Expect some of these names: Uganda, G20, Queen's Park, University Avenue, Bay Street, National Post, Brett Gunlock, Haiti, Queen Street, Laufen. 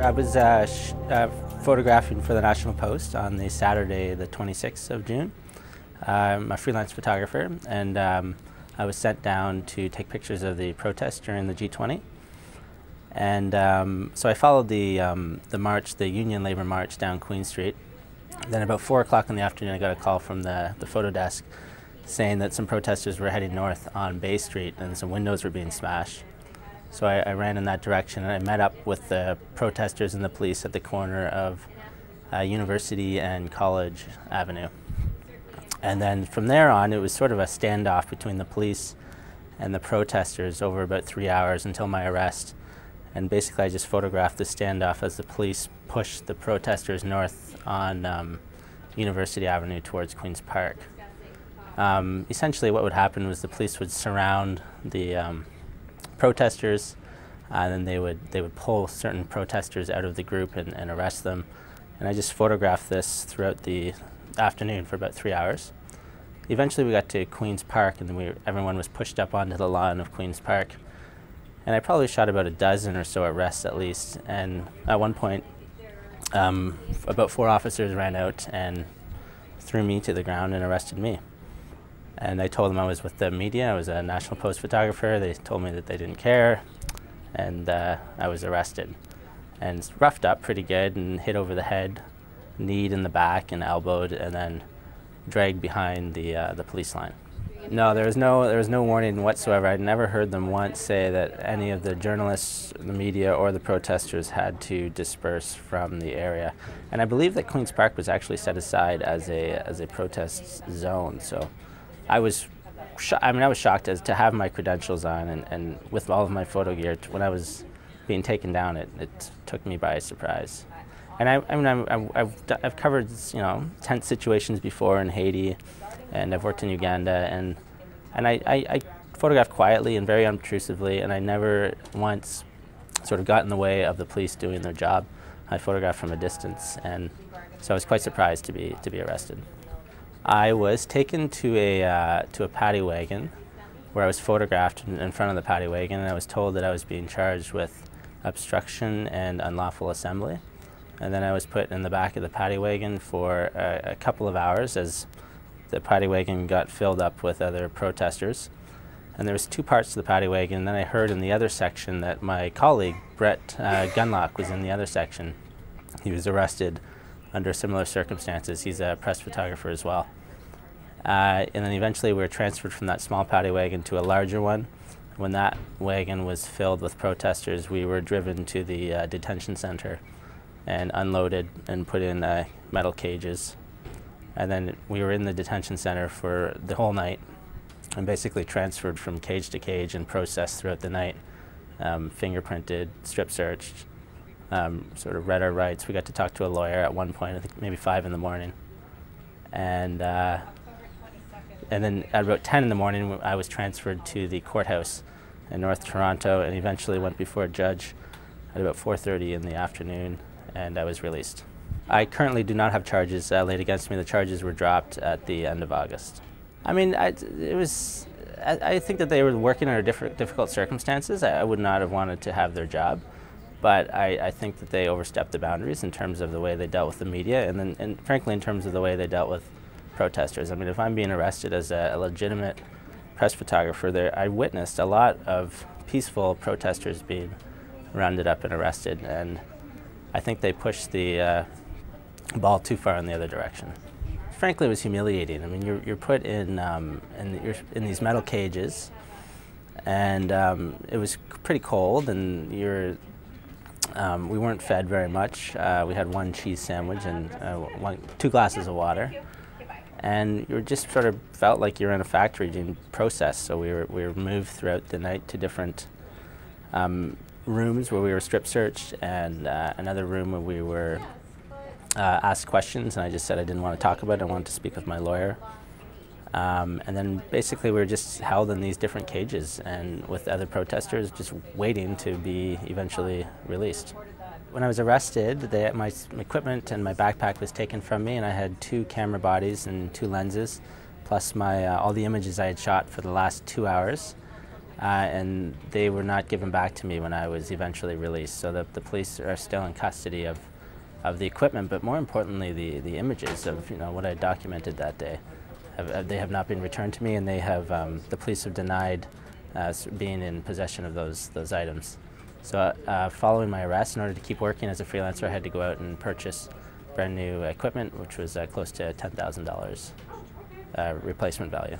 I was photographing for the National Post on the Saturday, the 26th of June. I'm a freelance photographer, and I was sent down to take pictures of the protest during the G20. And so I followed the march, the union labor march down Queen Street. Then about 4 o'clock in the afternoon, I got a call from the photo desk saying that some protesters were heading north on Bay Street and some windows were being smashed. So I ran in that direction, and I met up with the protesters and the police at the corner of University and College Avenue. And then from there on, it was sort of a standoff between the police and the protesters over about 3 hours until my arrest. And basically, I just photographed the standoff as the police pushed the protesters north on University Avenue towards Queen's Park. Essentially, what would happen was the police would surround the protesters, and then they would pull certain protesters out of the group and arrest them. And I just photographed this throughout the afternoon for about 3 hours. Eventually, we got to Queen's Park, and then everyone was pushed up onto the lawn of Queen's Park. And I probably shot about a dozen or so arrests at least. And at one point, about 4 officers ran out and threw me to the ground and arrested me. And I told them I was with the media. I was a National Post photographer. They told me that they didn't care. And I was arrested and roughed up pretty good and hit over the head, kneed in the back and elbowed, and then dragged behind the police line. No, there was no warning whatsoever. I'd never heard them once say that any of the journalists, the media, or the protesters had to disperse from the area. And I believe that Queen's Park was actually set aside as a protest zone. So I was shocked as to have my credentials on and with all of my photo gear. When I was being taken down, it took me by surprise. And I've covered, you know, tense situations before in Haiti, and I've worked in Uganda, and I photographed quietly and very unobtrusively, and I never once sort of got in the way of the police doing their job. I photographed from a distance, and so I was quite surprised to be arrested. I was taken to a paddy wagon, where I was photographed in front of the paddy wagon, and I was told that I was being charged with obstruction and unlawful assembly. And then I was put in the back of the paddy wagon for a couple of hours as the paddy wagon got filled up with other protesters. And there was 2 parts to the paddy wagon, and then I heard in the other section that my colleague, Brett Gunlock, was in the other section. He was arrested under similar circumstances. He's a press photographer as well. And then eventually we were transferred from that small paddy wagon to a larger one. When that wagon was filled with protesters, we were driven to the detention center and unloaded and put in metal cages. And then we were in the detention center for the whole night and basically transferred from cage to cage and processed throughout the night, fingerprinted, strip searched, sort of read our rights. We got to talk to a lawyer at one point, I think maybe 5 in the morning. And then at about 10 in the morning, I was transferred to the courthouse in North Toronto and eventually went before a judge at about 4:30 in the afternoon, and I was released. I currently do not have charges laid against me. The charges were dropped at the end of August. I mean, I think that they were working under difficult circumstances. I would not have wanted to have their job, but I think that they overstepped the boundaries in terms of the way they dealt with the media, and then, and frankly, in terms of the way they dealt with protesters. I mean, if I'm being arrested as a legitimate press photographer, I witnessed a lot of peaceful protesters being rounded up and arrested, and I think they pushed the ball too far in the other direction. Frankly, it was humiliating. I mean, you're put in these metal cages, and it was pretty cold, and we weren't fed very much. We had 1 cheese sandwich and 2 glasses of water, and you just sort of felt like you were in a factory being processed. So we were moved throughout the night to different rooms where we were strip searched, and another room where we were asked questions, and I just said I didn't want to talk about it, I wanted to speak with my lawyer. And then basically we were just held in these different cages and with other protesters just waiting to be eventually released. When I was arrested, my equipment and my backpack was taken from me, and I had 2 camera bodies and 2 lenses, plus all the images I had shot for the last 2 hours. and they were not given back to me when I was eventually released. So the police are still in custody of the equipment, but more importantly, the images of what I documented that day. They have not been returned to me, and they have the police have denied being in possession of those items. So following my arrest, in order to keep working as a freelancer, I had to go out and purchase brand new equipment, which was close to $10,000 replacement value.